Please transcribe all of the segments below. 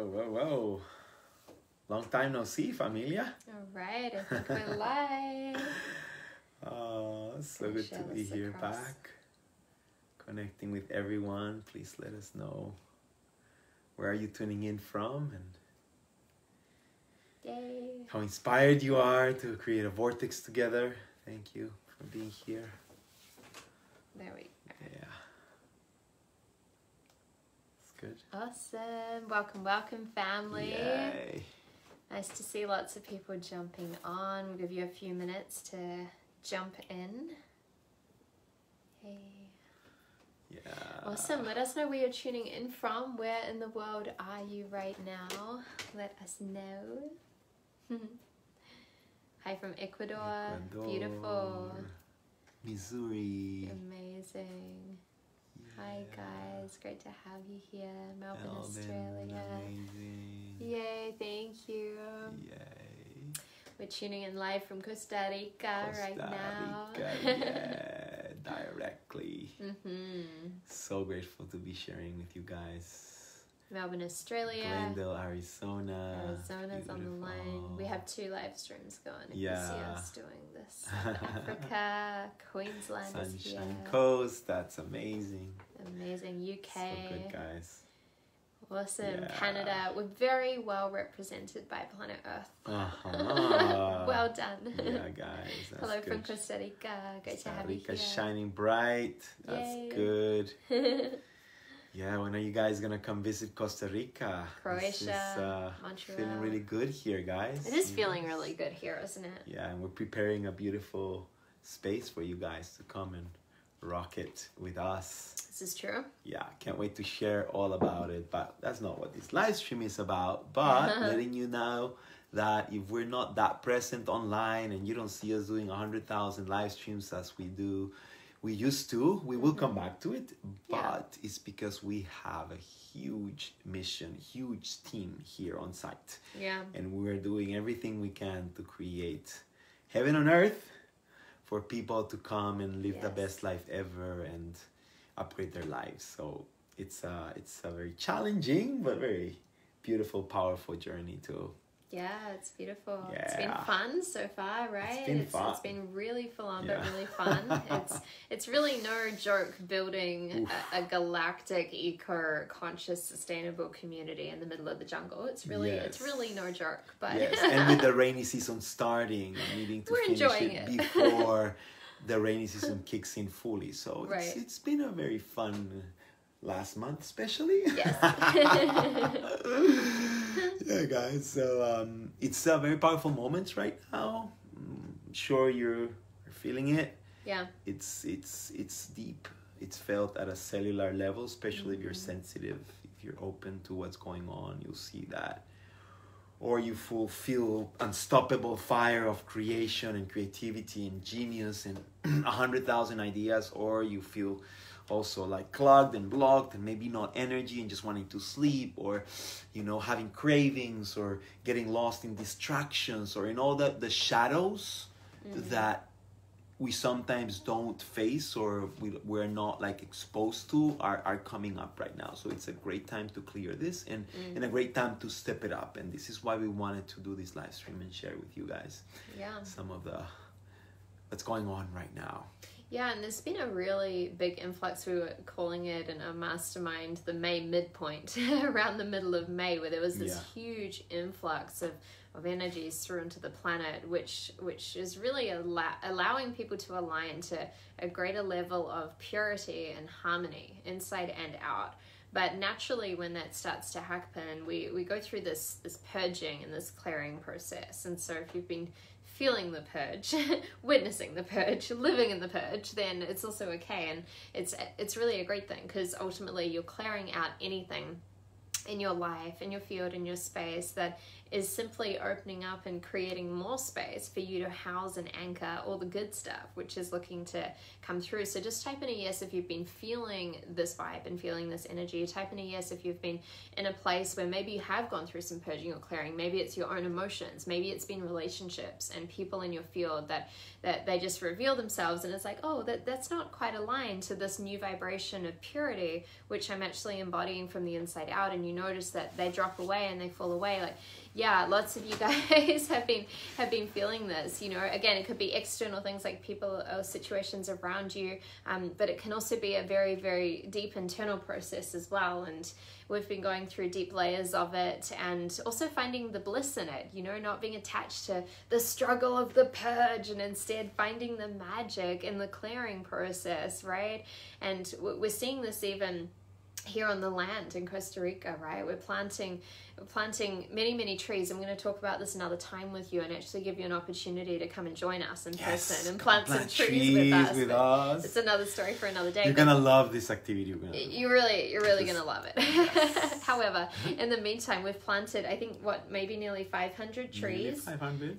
Whoa. Long time no see, familia. All right, I think we're live. Oh, it's so good to be here back. Connecting with everyone. Please let us know where are you tuning in from and how inspired you are to create a vortex together. Thank you for being here. There we go. Yeah. Good. Awesome. Welcome family. Yay. Nice to see lots of people jumping on. We'll give you a few minutes to jump in. Hey. Yeah. Awesome. Let us know where you're tuning in from. Where in the world are you right now? Let us know. Hi from Ecuador. Beautiful. Missouri. Amazing. Hi guys, great to have you here, Melbourne, Elden, Australia. Amazing. Yay, thank you. Yay. We're tuning in live from Costa Rica right now. Yeah, directly. So grateful to be sharing with you guys. Melbourne, Australia. Glendale, Arizona. Arizona's beautiful. On the line. We have two live streams going. Yeah. You see us doing this. Africa, Queensland, Sunshine Coast. That's amazing. Amazing. UK. So good, guys. Awesome. Yeah. Canada. We're very well represented by planet Earth. Well done. Yeah, guys. Hello good. From Costa Rica. Great to have you here. Costa Rica shining bright. That's Yay. Good. Yeah, when are you guys gonna come visit Costa Rica? Croatia, this is, Montreal. Feeling really good here, guys. It is feeling really good here, isn't it? Yeah, and we're preparing a beautiful space for you guys to come and rock it with us. This is true. Yeah, can't wait to share all about it, but that's not what this live stream is about. But letting you know that if we're not that present online and you don't see us doing 100,000 live streams as we do, we used to, we will come back to it, but it's because we have a huge mission, huge team here on site. Yeah. And we're doing everything we can to create heaven on earth for people to come and live the best life ever and upgrade their lives. So it's a very challenging, but very beautiful, powerful journey too. Yeah, it's beautiful. Yeah. It's been fun so far, right? It's been really full on, but really fun. It's really no joke building a galactic, eco-conscious, sustainable community in the middle of the jungle. It's really no joke. But and with the rainy season starting, needing to finish it before the rainy season kicks in fully. So it's been a very fun last month, especially. Yes. Yeah, guys, so it's a very powerful moment right now. I'm sure you're feeling it. Yeah. It's deep. It's felt at a cellular level, especially if you're sensitive. If you're open to what's going on, you'll see that. Or you fulfill unstoppable fire of creation and creativity and genius and 100,000 ideas, or you feel also like clogged and blocked and maybe not energy and just wanting to sleep, or you know, having cravings or getting lost in distractions or in all the shadows that we sometimes don't face or we're not like exposed to are coming up right now. So it's a great time to clear this and a great time to step it up, and this is why we wanted to do this live stream and share with you guys some of the what's going on right now. Yeah, and there's been a really big influx. We were calling it in our mastermind the May midpoint, around the middle of May, where there was this huge influx of energies through into the planet, which is really allowing people to align to a greater level of purity and harmony inside and out. But naturally, when that starts to happen, we go through this purging and this clearing process. And so if you've been feeling the purge, witnessing the purge, living in the purge, then it's also okay. And it's really a great thing, because ultimately you're clearing out anything in your life, in your field, in your space that is simply opening up and creating more space for you to house and anchor all the good stuff, which is looking to come through. So just type in a yes if you've been feeling this vibe and feeling this energy. Type in a yes if you've been in a place where maybe you have gone through some purging or clearing. Maybe it's your own emotions. Maybe it's been relationships and people in your field that they just reveal themselves, and it's like, oh, that's not quite aligned to this new vibration of purity, which I'm actually embodying from the inside out. And you you notice that they drop away and they fall away. Like, yeah, lots of you guys have been feeling this, you know. Again, it could be external things like people or situations around you, but it can also be a very, very deep internal process as well. And we've been going through deep layers of it and also finding the bliss in it, you know, not being attached to the struggle of the purge and instead finding the magic in the clearing process, right? And we're seeing this even here on the land in Costa Rica, right? We're planting many trees. I'm going to talk about this another time with you and actually give you an opportunity to come and join us in person and plant some trees with us. It's another story for another day. You're going to love this activity. You're really going to love it. Yes. However, in the meantime, we've planted, I think, maybe nearly 500 trees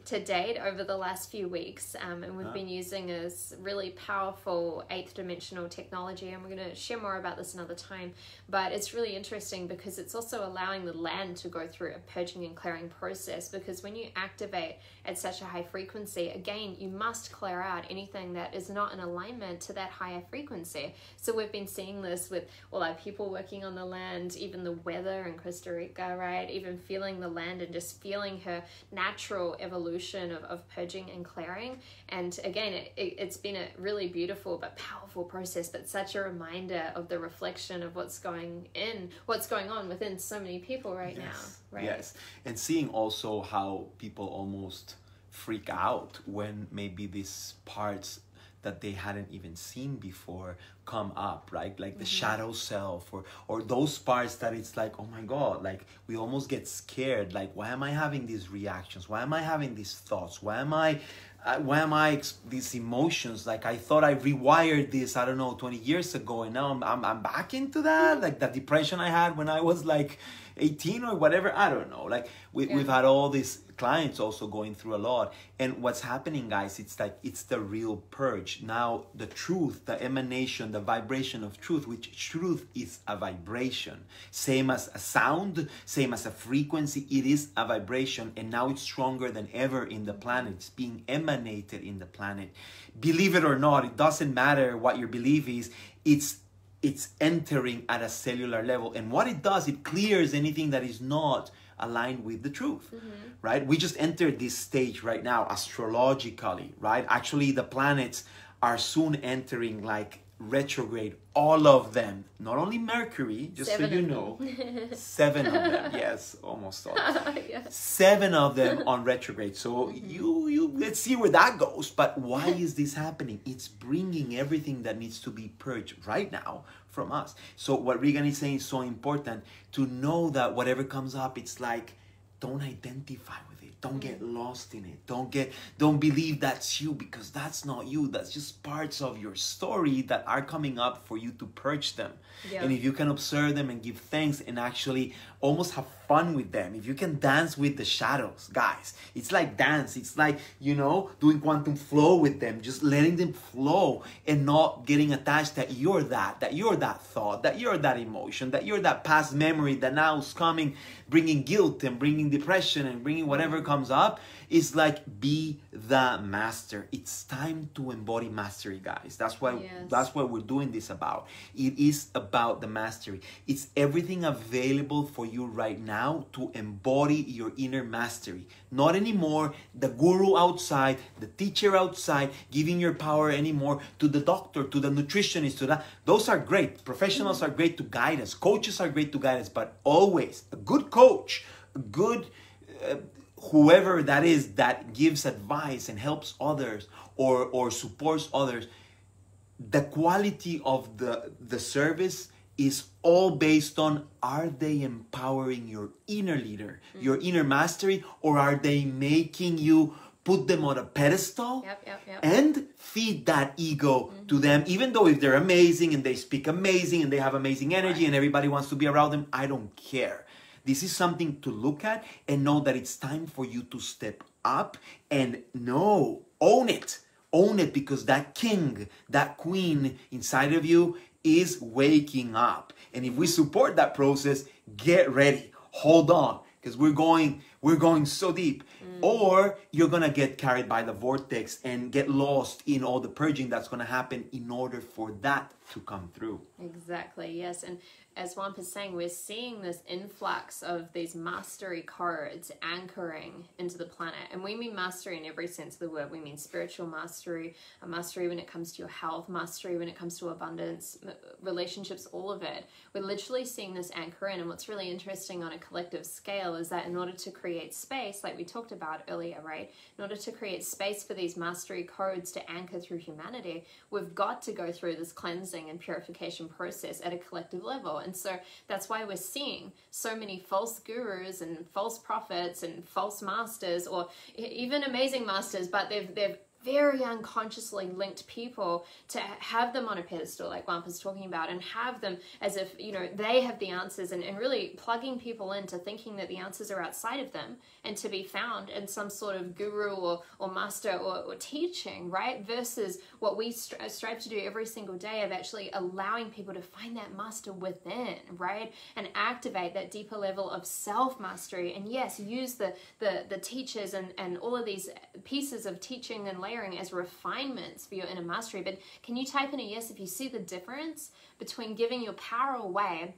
to date over the last few weeks. And we've been using this really powerful 8th dimensional technology. And we're going to share more about this another time. But it's really interesting because it's also allowing the land to go through a purging and clearing process, because when you activate at such a high frequency, again, you must clear out anything that is not in alignment to that higher frequency. So we've been seeing this with all our people working on the land, even the weather in Costa Rica, right? Even feeling the land and just feeling her natural evolution of purging and clearing. And again, it's been a really beautiful but powerful process, but such a reminder of the reflection of what's going on within so many people right now, and seeing also how people almost freak out when maybe these parts that they hadn't even seen before come up, right? Like the shadow self or those parts that it's like, oh my God, like we almost get scared. Like, why am I having these reactions? Why am I having these thoughts? Why am I these emotions? Like, I thought I rewired this, I don't know, 20 years ago, and now I'm back into that, like that depression I had when I was like 18 or whatever, I don't know. Like we've had all these clients also going through a lot. And what's happening, guys, it's like, it's the real purge. Now the truth, the emanation, the vibration of truth, which truth is a vibration, same as a sound, same as a frequency, it is a vibration. And now it's stronger than ever in the planet. It's being emanated in the planet. Believe it or not, it doesn't matter what your belief is, it's entering at a cellular level. And what it does, it clears anything that is not aligned with the truth, right? We just entered this stage right now, astrologically, right? Actually, the planets are soon entering like retrograde, all of them, not only Mercury, just seven, so you know, 7 of them, yes, almost all, 7 of them on retrograde. So you let's see where that goes. But why is this happening? It's bringing everything that needs to be purged right now from us. So what Regan is saying is so important, to know that whatever comes up, it's like, don't identify with it. Don't get lost in it. Don't believe that's you, because that's not you. That's just parts of your story that are coming up for you to purge them. Yeah. And if you can observe them and give thanks and actually almost have fun with them, if you can dance with the shadows, guys, it's like dance. It's like, you know, doing quantum flow with them, just letting them flow and not getting attached that you're that thought, that you're that emotion, that you're that past memory that now is coming, bringing guilt and bringing depression and bringing whatever comes up. It's like, be the master. It's time to embody mastery, guys. That's what we're doing this about. It is about the mastery. It's everything available for you right now to embody your inner mastery. Not anymore the guru outside, the teacher outside, giving your power anymore to the doctor, to the nutritionist, to that. Those are great. Professionals are great to guide us. Coaches are great to guide us. But always a good coach, a good whoever that is that gives advice and helps others or supports others, the quality of the service is all based on, are they empowering your inner leader, your inner mastery, or are they making you put them on a pedestal and feed that ego to them? Even though if they're amazing and they speak amazing and they have amazing energy and everybody wants to be around them, I don't care. This is something to look at and know that it's time for you to step up and own it. Own it, because that king, that queen inside of you is waking up. And if we support that process, get ready. Hold on, because we're going so deep. Or you're going to get carried by the vortex and get lost in all the purging that's going to happen in order for that to come through. Exactly, yes. And as Wamp is saying, we're seeing this influx of these mastery cards anchoring into the planet. And we mean mastery in every sense of the word. We mean spiritual mastery, a mastery when it comes to your health, mastery when it comes to abundance, relationships, all of it. We're literally seeing this anchor in. And what's really interesting on a collective scale is that in order to create space, like we talked about earlier, right? In order to create space for these mastery codes to anchor through humanity, we've got to go through this cleansing and purification process at a collective level. And so that's why we're seeing so many false gurus and false prophets and false masters, or even amazing masters, but they've very unconsciously linked people to have them on a pedestal, like Wamp is talking about, and have them as if, you know, they have the answers, and really plugging people into thinking that the answers are outside of them and to be found in some sort of guru or master or teaching, right? Versus what we strive to do every single day of actually allowing people to find that master within, right? And activate that deeper level of self-mastery. And yes, use the teachers and all of these pieces of teaching and layering as refinements for your inner mastery. But can you type in a yes if you see the difference between giving your power away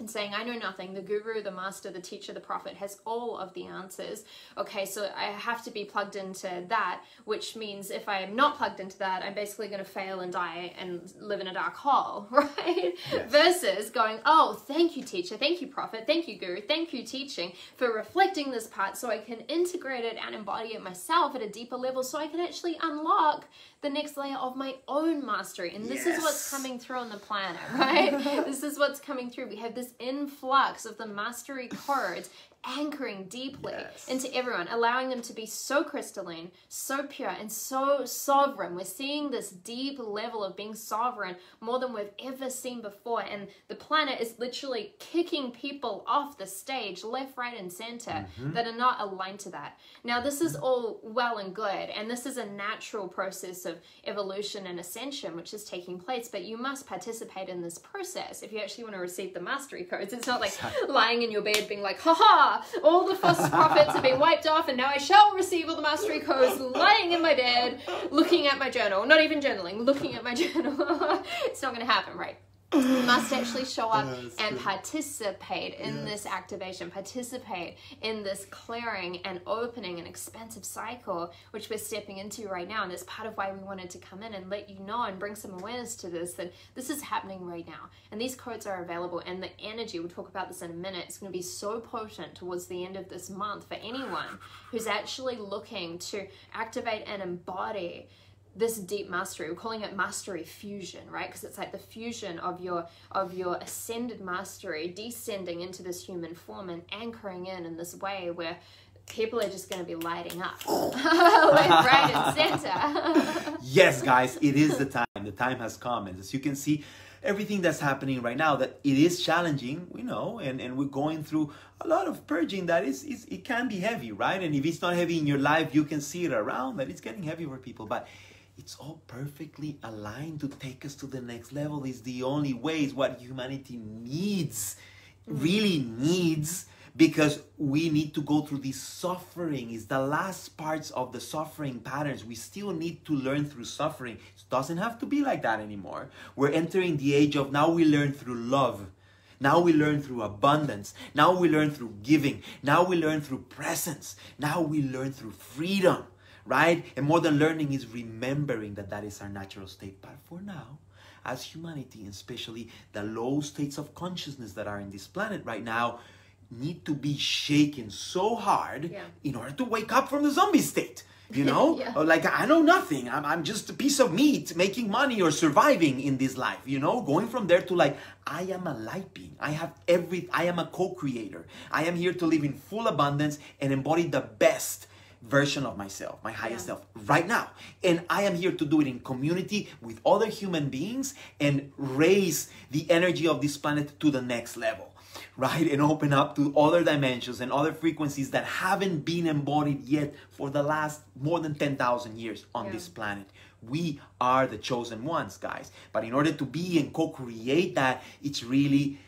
and saying, I know nothing, the guru, the master, the teacher, the prophet has all of the answers. Okay, so I have to be plugged into that, which means if I am not plugged into that, I'm basically going to fail and die and live in a dark hole, right? Yes. Versus going, oh, thank you, teacher, thank you, prophet, thank you, guru, thank you, teaching, for reflecting this part so I can integrate it and embody it myself at a deeper level so I can actually unlock the next layer of my own mastery. And this yes. is what's coming through on the planet, right? This is what's coming through. We have this influx of the mastery cards anchoring deeply yes. into everyone, allowing them to be so crystalline, so pure, and so sovereign. We're seeing this deep level of being sovereign more than we've ever seen before, and the planet is literally kicking people off the stage left, right, and center mm-hmm. that are not aligned to that. Now, this is all well and good, and this is a natural process of evolution and ascension which is taking place, but you must participate in this process if you actually want to receive the mastery codes. It's not like lying in your bed being like, ha-ha, all the false prophets have been wiped off and now I shall receive all the mastery codes, lying in my bed, looking at my journal. Not even journaling, looking at my journal. It's not going to happen, right? You must actually show up and participate in yes. this activation, participate in this clearing and opening an expansive cycle, which we're stepping into right now. And it's part of why we wanted to come in and let you know and bring some awareness to this, that this is happening right now. And these codes are available, and the energy, we'll talk about this in a minute, it's going to be so potent towards the end of this month for anyone who's actually looking to activate and embody this deep mastery. We're calling it mastery fusion, right? Because it's like the fusion of your ascended mastery descending into this human form and anchoring in this way where people are just going to be lighting up left, right, and center. Yes, guys, it is the time. The time has come, and as you can see, everything that's happening right now, that it is challenging, we know, and we're going through a lot of purging that is it can be heavy, right? And if it's not heavy in your life, you can see it around that it's getting heavy for people, but it's all perfectly aligned to take us to the next level. Is the only way, is what humanity needs, really needs, because we need to go through this suffering. It's the last parts of the suffering patterns. We still need to learn through suffering. It doesn't have to be like that anymore. We're entering the age of now we learn through love. Now we learn through abundance. Now we learn through giving. Now we learn through presence. Now we learn through freedom. Right? And more than learning is remembering that that is our natural state. But for now, as humanity, and especially the low states of consciousness that are in this planet right now, need to be shaken so hard yeah. in order to wake up from the zombie state. You know, yeah. like, I know nothing. I'm just a piece of meat making money or surviving in this life, you know, going from there to like, I am a light being. I am a co-creator. I am here to live in full abundance and embody the best version of myself, my highest yeah. self right now. And I am here to do it in community with other human beings and raise the energy of this planet to the next level, right? And open up to other dimensions and other frequencies that haven't been embodied yet for the last more than 10,000 years on yeah. this planet. We are the chosen ones, guys. But in order to be and co-create that, it's really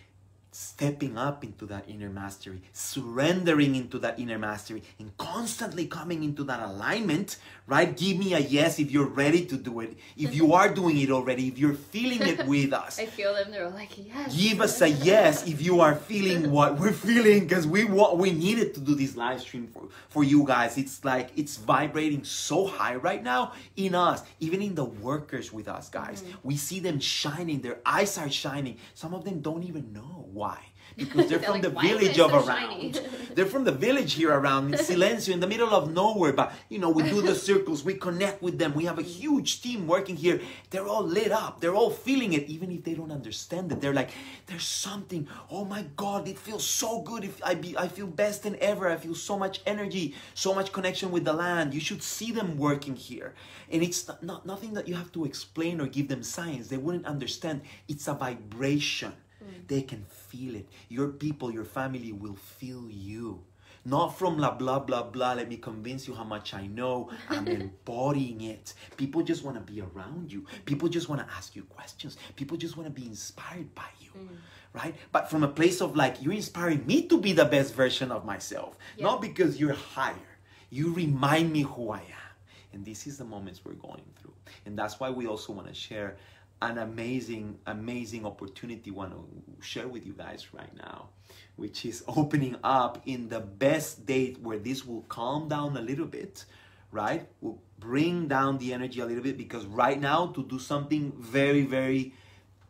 stepping up into that inner mastery, surrendering into that inner mastery, and constantly coming into that alignment, right? Give me a yes if you're ready to do it, if you are doing it already, if you're feeling it with us. I feel them, they're like, yes. Give us a yes if you are feeling what we're feeling, because we needed to do this live stream for you guys. It's like, it's vibrating so high right now in us, even in the workers with us, guys. Mm-hmm. We see them shining, their eyes are shining. Some of them don't even know why. Because they're from like, the village of around. They're from the village here around, in Silencio, in the middle of nowhere. But, you know, we do the circles, we connect with them. We have a huge team working here. They're all lit up. They're all feeling it, even if they don't understand it. They're like, there's something. Oh, my God, it feels so good. I feel best than ever. I feel so much energy, so much connection with the land. You should see them working here. And it's nothing that you have to explain or give them science. They wouldn't understand. It's a vibration. They can feel it. Your people, your family will feel you. Not from la blah, blah, blah, let me convince you how much I know. I'm embodying it. People just want to be around you. People just want to ask you questions. People just want to be inspired by you, right? But from a place of like, you're inspiring me to be the best version of myself. Yeah. Not because you're higher. You remind me who I am. And this is the moments we're going through. And that's why we also want to share an amazing, amazing opportunity I want to share with you guys right now, which is opening up in the best date where this will calm down a little bit, right? We'll bring down the energy a little bit, because right now to do something very, very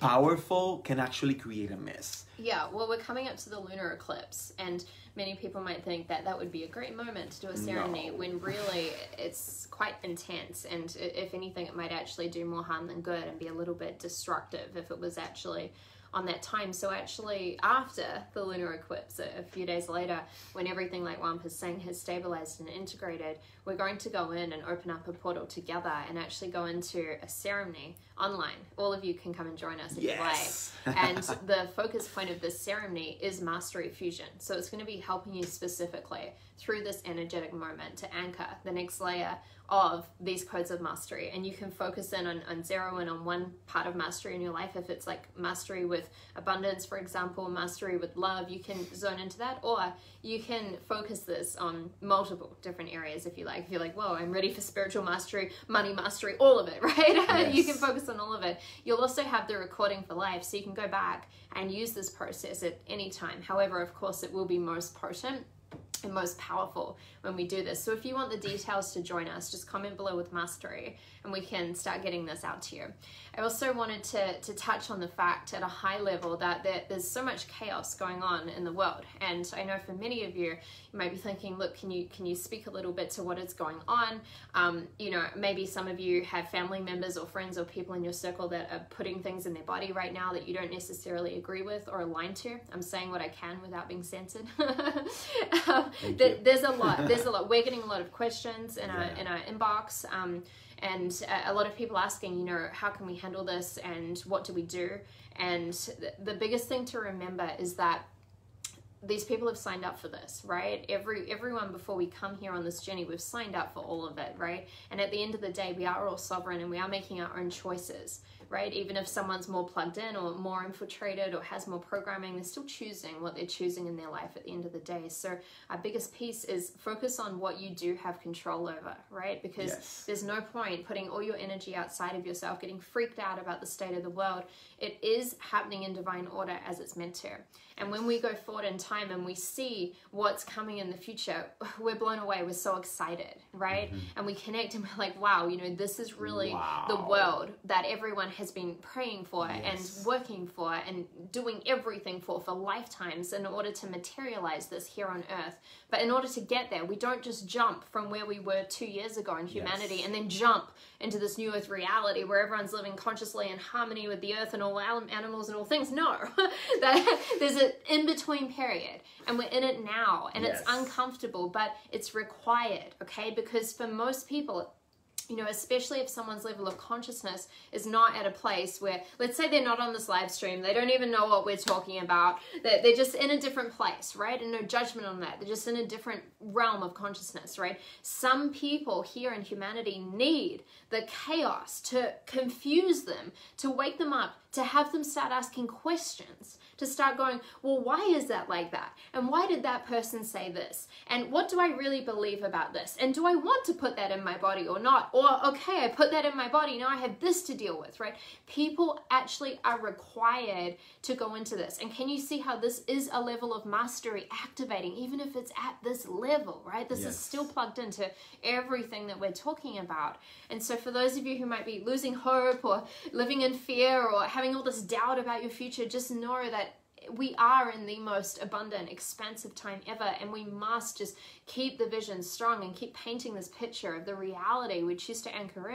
powerful can actually create a mess. Yeah, well, we're coming up to the lunar eclipse, and many people might think that that would be a great moment to do a ceremony, when really it's quite intense, and if anything, it might actually do more harm than good and be a little bit destructive if it was actually on that time. So actually, after the lunar eclipse, a few days later, when everything, like Juan was saying, has stabilized and integrated, we're going to go in and open up a portal together and actually go into a ceremony online. All of you can come and join us if you like. And the focus point of this ceremony is mastery fusion. So it's going to be helping you specifically through this energetic moment to anchor the next layer of these codes of mastery. And you can focus in on zero and on one part of mastery in your life. If it's like mastery with abundance, for example, mastery with love, you can zone into that, or you can focus this on multiple different areas if you like. If you're like, whoa, I'm ready for spiritual mastery, money mastery, all of it, right? Yes. You can focus on all of it. You'll also have the recording for life, so you can go back and use this process at any time. However, of course, it will be most potent and most powerful when we do this. So if you want the details to join us, just comment below with mastery and we can start getting this out to you. I also wanted to touch on the fact at a high level that there's so much chaos going on in the world, and I know for many of you, you might be thinking, look, can you speak a little bit to what is going on? You know, maybe some of you have family members or friends or people in your circle that are putting things in their body right now that you don't necessarily agree with or align to. I'm saying what I can without being censored. There's a lot. There's a lot. We're getting a lot of questions in our inbox, and a lot of people asking, you know, how can we handle this and what do we do? And the biggest thing to remember is that these people have signed up for this, right? Everyone before we come here on this journey, we've signed up for all of it, right? And at the end of the day, we are all sovereign and we are making our own choices, right? Even if someone's more plugged in or more infiltrated or has more programming, they're still choosing what they're choosing in their life at the end of the day. So our biggest piece is focus on what you do have control over, right? Because there's no point putting all your energy outside of yourself, getting freaked out about the state of the world. It is happening in divine order as it's meant to. And when we go forward in time and we see what's coming in the future, we're blown away. We're so excited, right? And we connect and we're like, wow, you know, this is really the world that everyone has been praying for and working for and doing everything for lifetimes in order to materialize this here on earth. But in order to get there, we don't just jump from where we were 2 years ago in humanity and then jump into this new earth reality where everyone's living consciously in harmony with the earth and all animals and all things. No, there's an in-between period and we're in it now, and it's uncomfortable, but it's required, okay? Because for most people, you know, especially if someone's level of consciousness is not at a place where, let's say they're not on this live stream, they don't even know what we're talking about, they're just in a different place, right? And no judgment on that. They're just in a different realm of consciousness, right? Some people here in humanity need the chaos to confuse them, to wake them up, to have them start asking questions, to start going, well, why is that like that? And why did that person say this? And what do I really believe about this? And do I want to put that in my body or not? Or, okay, I put that in my body, now I have this to deal with, right? People actually are required to go into this. And can you see how this is a level of mastery activating, even if it's at this level, right? This is still plugged into everything that we're talking about. And so for those of you who might be losing hope or living in fear or having all this doubt about your future, just know that we are in the most abundant, expansive time ever, and we must just keep the vision strong and keep painting this picture of the reality we choose to anchor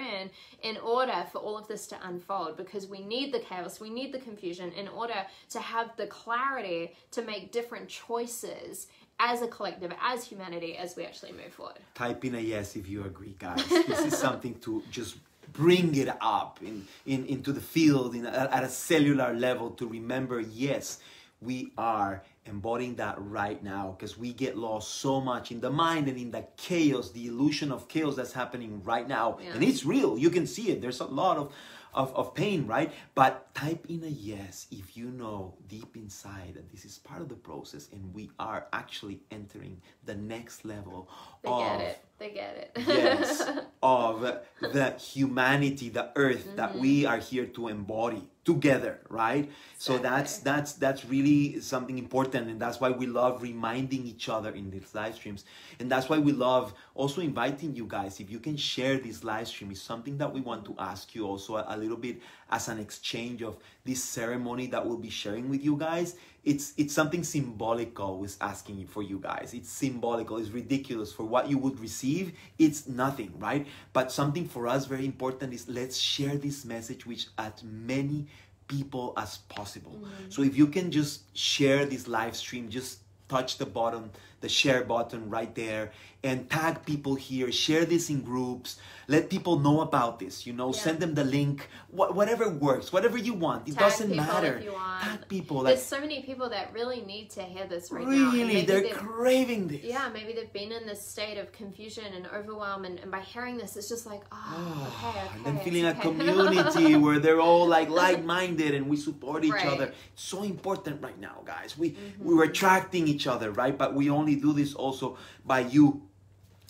in order for all of this to unfold, because we need the chaos, we need the confusion in order to have the clarity to make different choices as a collective, as humanity, as we actually move forward. Type in a yes if you agree, guys. This is something to just bring it up into the field at a cellular level, to remember, yes, we are embodying that right now, because we get lost so much in the mind and in the chaos, the illusion of chaos that's happening right now. And it's real, you can see it, there's a lot of pain, right? But type in a yes if you know deep inside that this is part of the process and we are actually entering the next level They get it. Yes, of the humanity, the earth that we are here to embody together, right? Exactly. So that's really something important, and that's why we love reminding each other in these live streams, and that's why we love also inviting you guys. If you can share this live stream, is something that we want to ask you also a little bit as an exchange of this ceremony that we'll be sharing with you guys. It's something symbolic always asking for you guys. It's symbolical, it's ridiculous. For what you would receive, it's nothing, right? But something for us very important is, let's share this message with as many people as possible. So if you can just share this live stream, just touch the bottom, the share button right there, and tag people here, share this in groups, let people know about this, you know, send them the link, whatever works, whatever you want, it doesn't matter. Tag people. There's so many people that really need to hear this right now. Really, they're craving this. Yeah, maybe they've been in this state of confusion and overwhelm, and by hearing this, it's just like, okay. And then feeling a community where they're all like-minded and we support each other. It's so important right now, guys. We're attracting each other, right? But we only do this also by you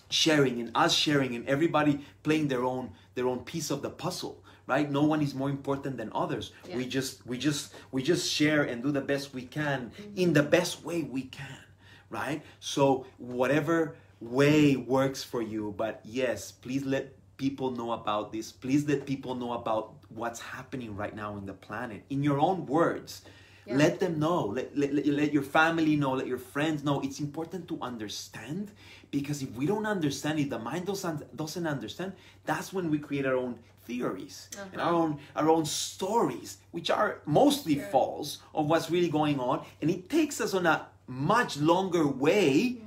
sharing and us sharing and everybody playing their own piece of the puzzle, right? No one is more important than others. We just share and do the best we can in the best way we can, right? So whatever way works for you, but yes, please let people know about this. Please let people know about what's happening right now in the planet in your own words. Let them know, let your family know, let your friends know. It's important to understand, because if we don't understand it, the mind doesn't understand, that's when we create our own theories and our own stories, which are mostly false, of what's really going on. And it takes us on a much longer way.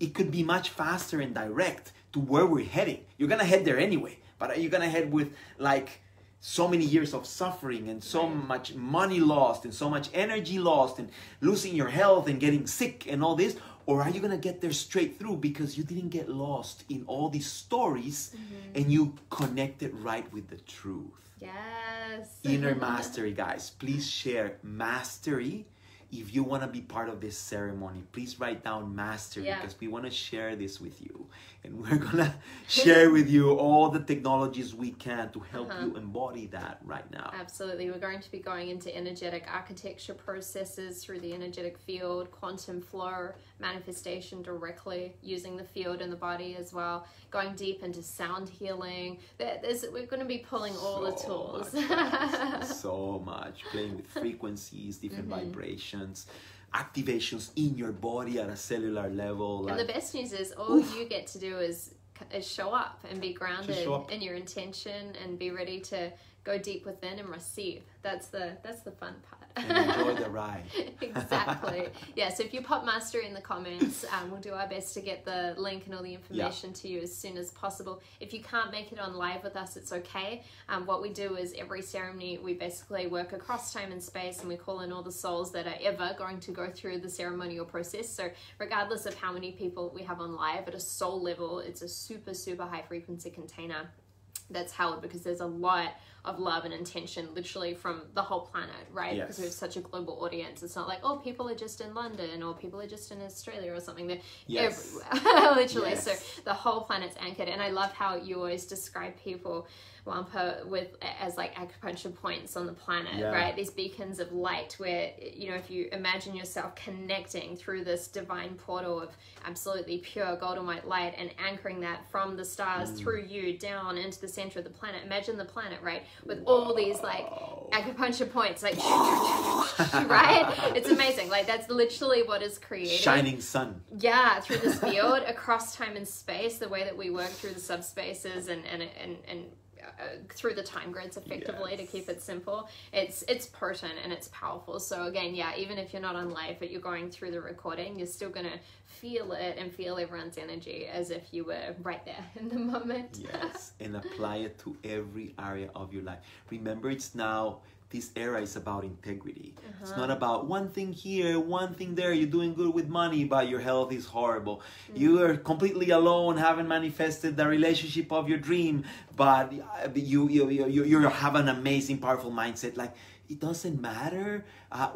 It could be much faster and direct to where we're heading. You're going to head there anyway, but are you going to head with like so many years of suffering and so much money lost and so much energy lost and losing your health and getting sick and all this? Or are you going to get there straight through because you didn't get lost in all these stories and you connected right with the truth? Yes. Inner mastery, guys. Please share mastery. If you want to be part of this ceremony, please write down mastery, because we want to share this with you. And we're going to share with you all the technologies we can to help you embody that right now. Absolutely. We're going to be going into energetic architecture processes through the energetic field, quantum flow, manifestation directly, using the field and the body as well, going deep into sound healing. We're going to be pulling all the tools. So much. Playing with frequencies, different vibrations, activations in your body at a cellular level. And the best news is all you get to do is show up and be grounded in your intention and be ready to go deep within and receive. That's the fun part. And enjoy the ride. Exactly. Yeah, so if you pop mastery in the comments, we'll do our best to get the link and all the information to you as soon as possible. If you can't make it on live with us, it's okay. What we do is every ceremony, we basically work across time and space, and we call in all the souls that are ever going to go through the ceremonial process. So regardless of how many people we have on live, at a soul level, it's a super, super high frequency container that's held, because there's a lot of love and intention literally from the whole planet, right? Yes. Because we have such a global audience. It's not like, oh, people are just in London or people are just in Australia or something. They're yes. everywhere, literally. Yes. So the whole planet's anchored. And I love how you always describe people, Wampa, as like acupuncture points on the planet, yeah. right? These beacons of light where, you know, if you imagine yourself connecting through this divine portal of absolutely pure golden white light and anchoring that from the stars through you down into the center of the planet. Imagine the planet, right? With Whoa. All these like acupuncture points, like right? It's amazing. Like that's literally what is created. Shining sun. Yeah, through this field across time and space, the way that we work through the subspaces and through the time grids effectively yes. to keep it simple. It's potent and it's powerful. So again, yeah, even if you're not on live but you're going through the recording, you're still gonna feel it and feel everyone's energy as if you were right there in the moment. Yes, and apply it to every area of your life. Remember, it's now this era is about integrity. Uh-huh. It's not about one thing here, one thing there. You're doing good with money, but your health is horrible. Mm. You are completely alone, haven't manifested the relationship of your dream, but you have an amazing, powerful mindset. Like, it doesn't matter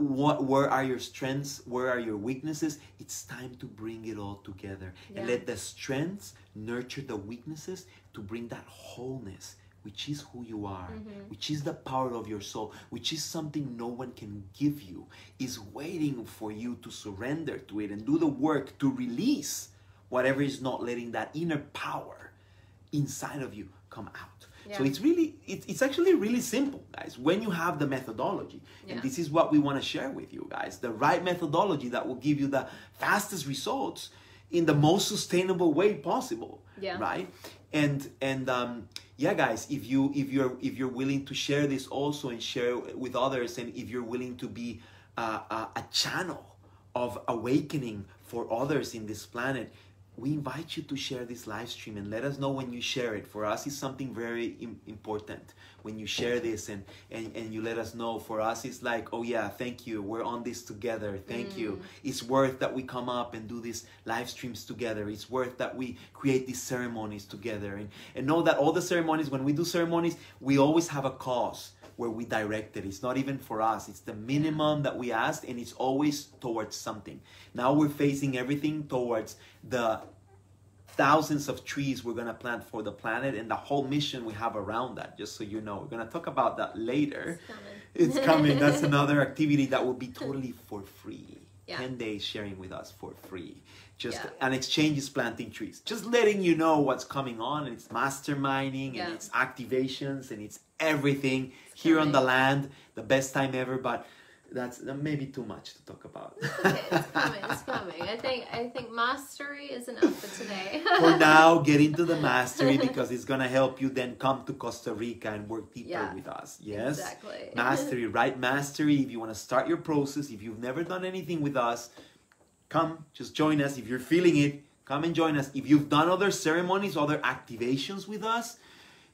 where are your strengths, where are your weaknesses. It's time to bring it all together yeah. and let the strengths nurture the weaknesses to bring that wholeness, which is who you are, mm-hmm. which is the power of your soul, which is something no one can give you, is waiting for you to surrender to it and do the work to release whatever is not letting that inner power inside of you come out. Yeah. So it's really, it's actually really simple, guys, when you have the methodology. Yeah. And this is what we want to share with you guys, the right methodology that will give you the fastest results in the most sustainable way possible, yeah. right? And yeah, guys, if you're willing to share this also and share with others, and if you're willing to be a channel of awakening for others in this planet, we invite you to share this live stream and let us know when you share it. For us, it's something very important when you share this and you let us know. For us, it's like, oh yeah, thank you. We're on this together. Thank you. It's worth that we come up and do these live streams together. It's worth that we create these ceremonies together. And know that all the ceremonies, when we do ceremonies, we always have a cause where we direct it. It's not even for us. It's the minimum that we asked, and it's always towards something. Now we're facing everything towards the thousands of trees we're gonna plant for the planet and the whole mission we have around that, just so you know. We're gonna talk about that later. It's coming. That's another activity that will be totally for free. Yeah. 10 days sharing with us for free. Just yeah. an exchange is planting trees. Just letting you know what's coming on, and it's masterminding yeah. and it's activations and it's everything. It's here coming. On the land, the best time ever, but that's maybe too much to talk about. It's coming. I think mastery is enough for today. For now, get into the mastery, because it's gonna help you then come to Costa Rica and work deeper yeah, with us. Yes, exactly. Mastery, right? Mastery. If you want to start your process, if you've never done anything with us, come, just join us. If you're feeling it, come and join us. If you've done other ceremonies, other activations with us,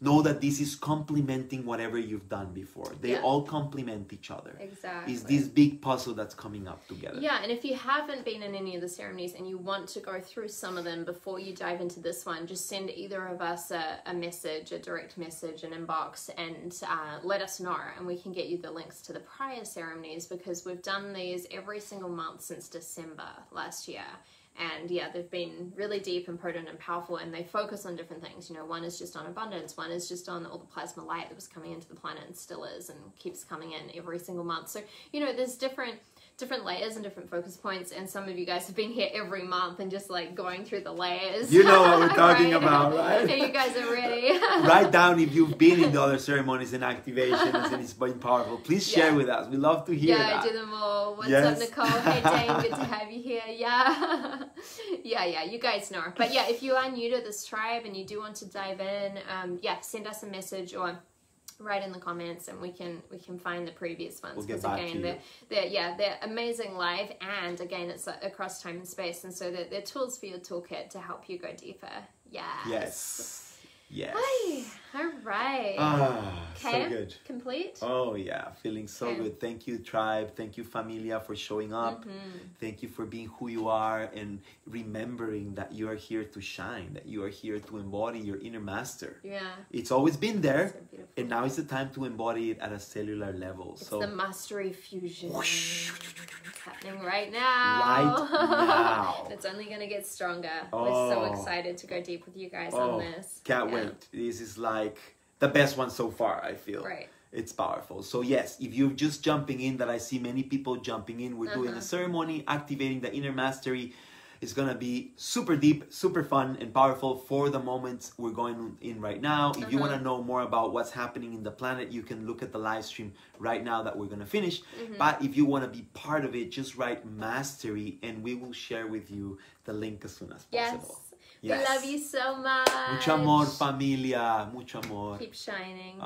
know that this is complementing whatever you've done before. They yeah. all complement each other. Exactly. It's this big puzzle that's coming up together. Yeah, and if you haven't been in any of the ceremonies and you want to go through some of them before you dive into this one, just send either of us a message, a direct message, an inbox, and let us know, and we can get you the links to the prior ceremonies, because we've done these every single month since December last year. And yeah, they've been really deep and potent and powerful, and they focus on different things. You know, one is just on abundance, one is just on all the plasma light that was coming into the planet and still is and keeps coming in every single month. So, you know, there's different layers and different focus points, and some of you guys have been here every month and just like going through the layers. You know what we're talking right? about, right? So you guys are ready. Write down if you've been in the other ceremonies and activations and it's been powerful. Please share yeah. with us. We love to hear that. Yeah, I do them all. What's yes. up, Nicole? Hey, Dane, good to have you here. Yeah. yeah, you guys know. But yeah, if you are new to this tribe and you do want to dive in, yeah, send us a message or write in the comments, and we can find the previous ones, because we'll again they're amazing live, and again it's across time and space, and so they're tools for your toolkit to help you go deeper. Yes. Hi. All right. So good. Complete? Oh, yeah. Feeling so good. Thank you, tribe. Thank you, familia, for showing up. Thank you for being who you are and remembering that you are here to shine, that you are here to embody your inner master. Yeah. It's always been there. So beautiful. And now is the time to embody it at a cellular level. It's so the mastery fusion. Whoosh, happening right now. Right now. It's only going to get stronger. Oh. We're so excited to go deep with you guys on this. Can't wait. This is like the best one so far, I feel. Right. It's powerful. So yes, if you're just jumping in, that I see many people jumping in, we're doing a ceremony, activating the inner mastery. It's going to be super deep, super fun and powerful for the moments we're going in right now. If you want to know more about what's happening in the planet, you can look at the live stream right now that we're going to finish. But if you want to be part of it, just write mastery and we will share with you the link as soon as possible. Yes. We love you so much. Mucho amor, familia. Mucho amor. Keep shining.